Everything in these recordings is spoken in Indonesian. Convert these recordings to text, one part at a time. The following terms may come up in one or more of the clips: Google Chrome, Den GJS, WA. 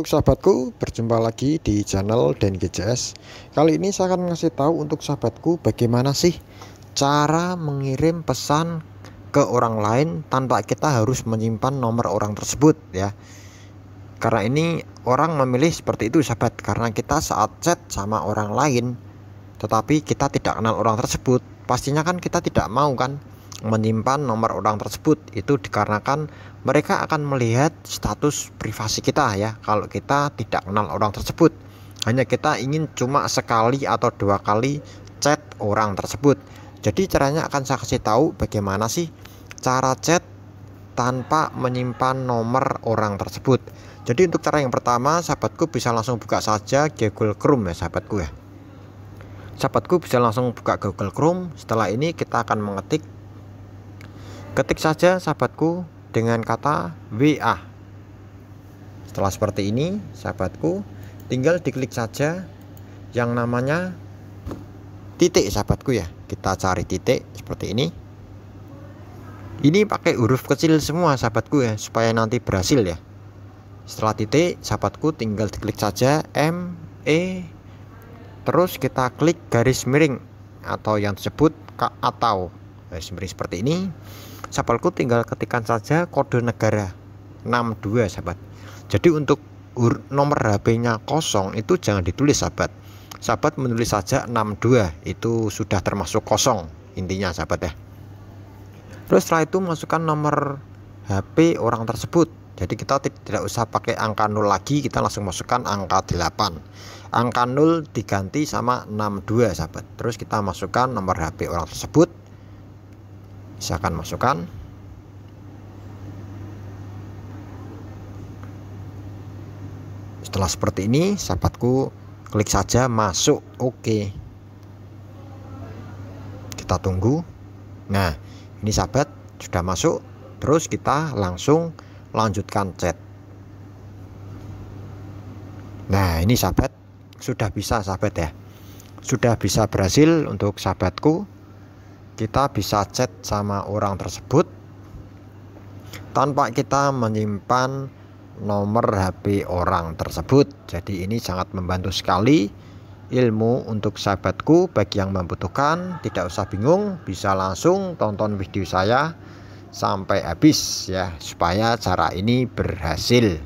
Untuk sahabatku, berjumpa lagi di channel Den GJS. Kali ini saya akan ngasih tahu untuk sahabatku bagaimana sih cara mengirim pesan ke orang lain tanpa kita harus menyimpan nomor orang tersebut ya. Karena ini orang memilih seperti itu sahabat, karena kita saat chat sama orang lain tetapi kita tidak kenal orang tersebut, pastinya kan kita tidak mau kan menyimpan nomor orang tersebut. Itu dikarenakan mereka akan melihat status privasi kita ya, kalau kita tidak kenal orang tersebut. Hanya kita ingin cuma sekali atau dua kali chat orang tersebut. Jadi caranya akan saya kasih tahu bagaimana sih cara chat tanpa menyimpan nomor orang tersebut. Jadi untuk cara yang pertama, sahabatku bisa langsung buka saja Google Chrome ya sahabatku ya. Sahabatku bisa langsung buka Google Chrome. Setelah ini kita akan mengetik, ketik saja sahabatku dengan kata WA. Setelah seperti ini sahabatku, tinggal diklik saja yang namanya titik sahabatku ya. Kita cari titik seperti ini. Ini pakai huruf kecil semua sahabatku ya, supaya nanti berhasil ya. Setelah titik sahabatku, tinggal diklik saja ME, terus kita klik garis miring atau yang disebut atau garis miring seperti ini. Sahabatku tinggal ketikkan saja kode negara 62 sahabat. Jadi untuk nomor HP-nya kosong itu jangan ditulis sahabat. Sahabat menulis saja 62, itu sudah termasuk kosong intinya sahabat ya. Terus setelah itu masukkan nomor HP orang tersebut. Jadi kita tidak usah pakai angka 0 lagi, kita langsung masukkan angka 8. Angka 0 diganti sama 62 sahabat. Terus kita masukkan nomor HP orang tersebut. Saya akan masukkan. Setelah seperti ini sahabatku, klik saja masuk. Oke, kita tunggu. Nah ini sahabat sudah masuk. Terus kita langsung lanjutkan chat. Nah ini sahabat sudah bisa sahabat ya, sudah bisa berhasil untuk sahabatku. Kita bisa chat sama orang tersebut tanpa kita menyimpan nomor HP orang tersebut. Jadi ini sangat membantu sekali ilmu untuk sahabatku. Bagi yang membutuhkan tidak usah bingung, bisa langsung tonton video saya sampai habis ya, supaya cara ini berhasil.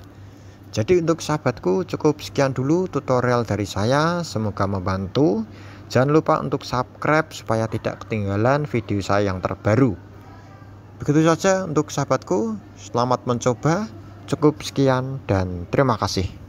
Jadi untuk sahabatku cukup sekian dulu tutorial dari saya, semoga membantu. Jangan lupa untuk subscribe supaya tidak ketinggalan video saya yang terbaru. Begitu saja untuk sahabatku, selamat mencoba. Cukup sekian dan terima kasih.